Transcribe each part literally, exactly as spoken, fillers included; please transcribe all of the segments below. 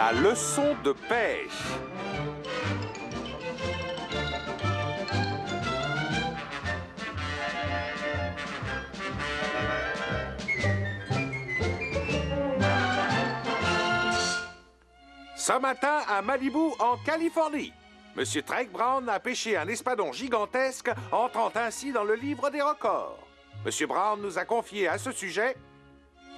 La leçon de pêche. Ce matin, à Malibu, en Californie, Monsieur Treg Brown a pêché un espadon gigantesque, entrant ainsi dans le livre des records. Monsieur Brown nous a confié à ce sujet...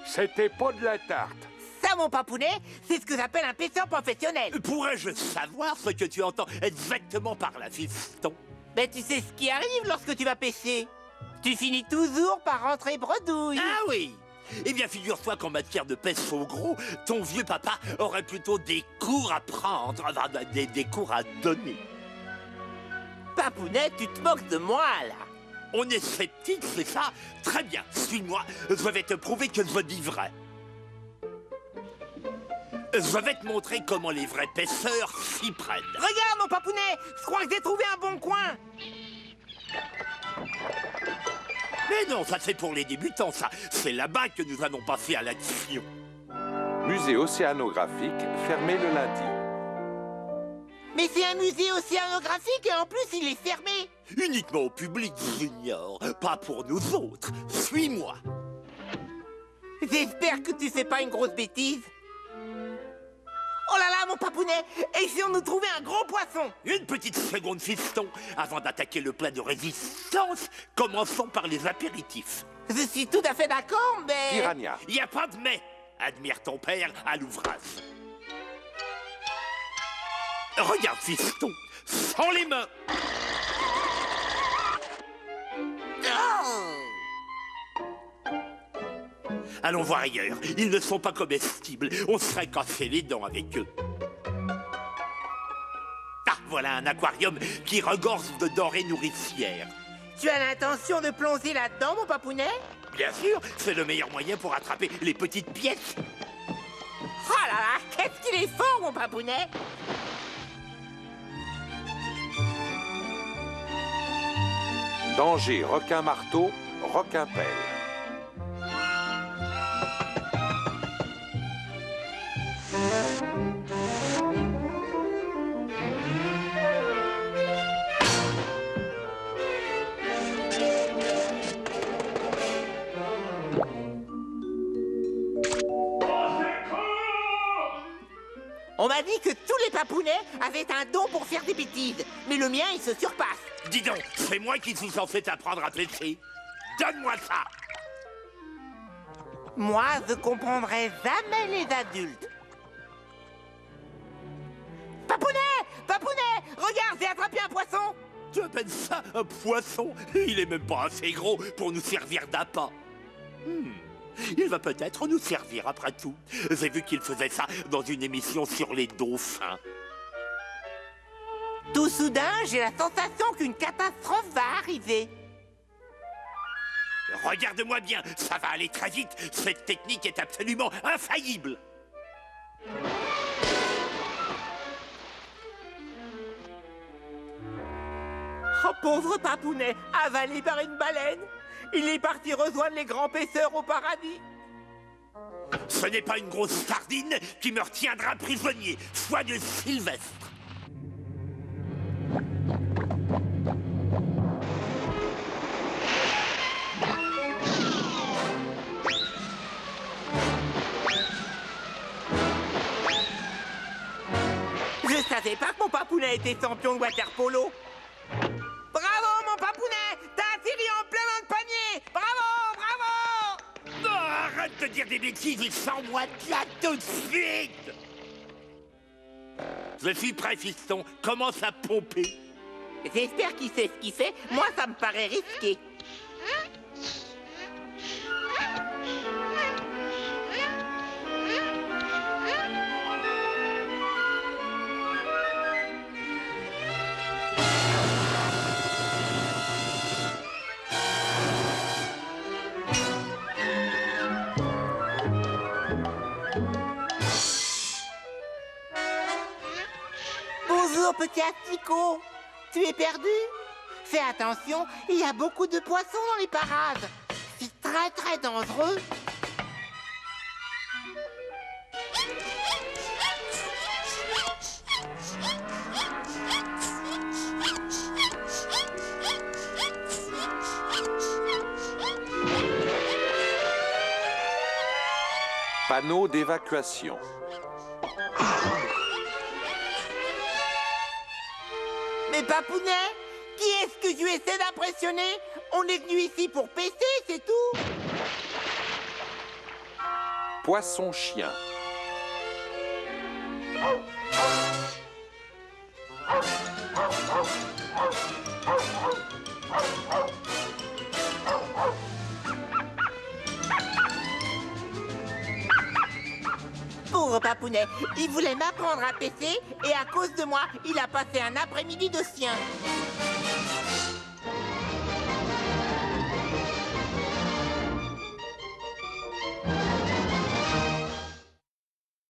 C'était pas de la tarte. Ça, mon papounet, c'est ce que j'appelle un pêcheur professionnel. Pourrais-je savoir ce que tu entends exactement par là, fiston? Mais tu sais ce qui arrive lorsque tu vas pêcher. Tu finis toujours par rentrer bredouille. Ah oui. Eh bien, figure-toi qu'en matière de pêche au gros, ton vieux papa aurait plutôt des cours à prendre, des, des cours à donner. Papounet, tu te moques de moi, là. On est sceptique, c'est ça? Très bien, suis-moi, je vais te prouver que je dis vrai. Je vais te montrer comment les vrais pêcheurs s'y prennent. Regarde, mon papounet, je crois que j'ai trouvé un bon coin. Mais non, ça c'est pour les débutants, ça. C'est là-bas que nous allons passer à l'action. Musée océanographique fermé le lundi. Mais c'est un musée océanographique et en plus il est fermé. Uniquement au public junior, pas pour nous autres. Suis-moi. J'espère que tu sais pas une grosse bêtise. Oh là là, mon papounet, essayons de nous trouver un gros poisson. Une petite seconde, fiston. Avant d'attaquer le plat de résistance, commençons par les apéritifs. Je suis tout à fait d'accord, mais... Piranha. Y a pas de mais. Admire ton père à l'ouvrage. Regarde, fiston, sans les mains. Oh. Allons voir ailleurs. Ils ne sont pas comestibles. On serait cassé les dents avec eux. Ah, voilà un aquarium qui regorge de denrées nourricières. Tu as l'intention de plonger là-dedans, mon papounet? Bien sûr, c'est le meilleur moyen pour attraper les petites pièces. Oh là là, qu'est-ce qu'il est fort, mon papounet! Danger, requin-marteau, requin-pelle. On m'a dit que tous les papounets avaient un don pour faire des bêtises, mais le mien, il se surpasse. Dis donc, c'est moi qui vous en fait apprendre à pêcher. Donne-moi ça. Moi, je comprendrai jamais les adultes. Papounet! Papounet! Regarde, j'ai attrapé un poisson! Tu appelles ça un poisson? Il est même pas assez gros pour nous servir d'appât. Hmm. Il va peut-être nous servir après tout. J'ai vu qu'il faisait ça dans une émission sur les dauphins. Tout soudain, j'ai la sensation qu'une catastrophe va arriver. Regarde-moi bien, ça va aller très vite. Cette technique est absolument infaillible. Oh, pauvre papounet, avalé par une baleine. Il est parti rejoindre les grands pêcheurs au paradis. Ce n'est pas une grosse sardine qui me retiendra prisonnier. Foi de Sylvestre. Je savais pas que mon papounet était champion de water polo. De dire des bêtises, il s'envoie de là tout de suite. Je suis prêt, fiston. Commence à pomper. J'espère qu'il sait ce qu'il fait. Moi, ça me paraît risqué. Petit asticot, tu es perdu? Fais attention, il y a beaucoup de poissons dans les parages. C'est très très dangereux. Panneau d'évacuation. Mais Papounet, qui est-ce que tu essaies d'impressionner? On est venu ici pour péter, c'est tout. Poisson-chien. Pauvre Papounet, il voulait m'apprendre à péter et à cause de moi, il a passé un après-midi de sien.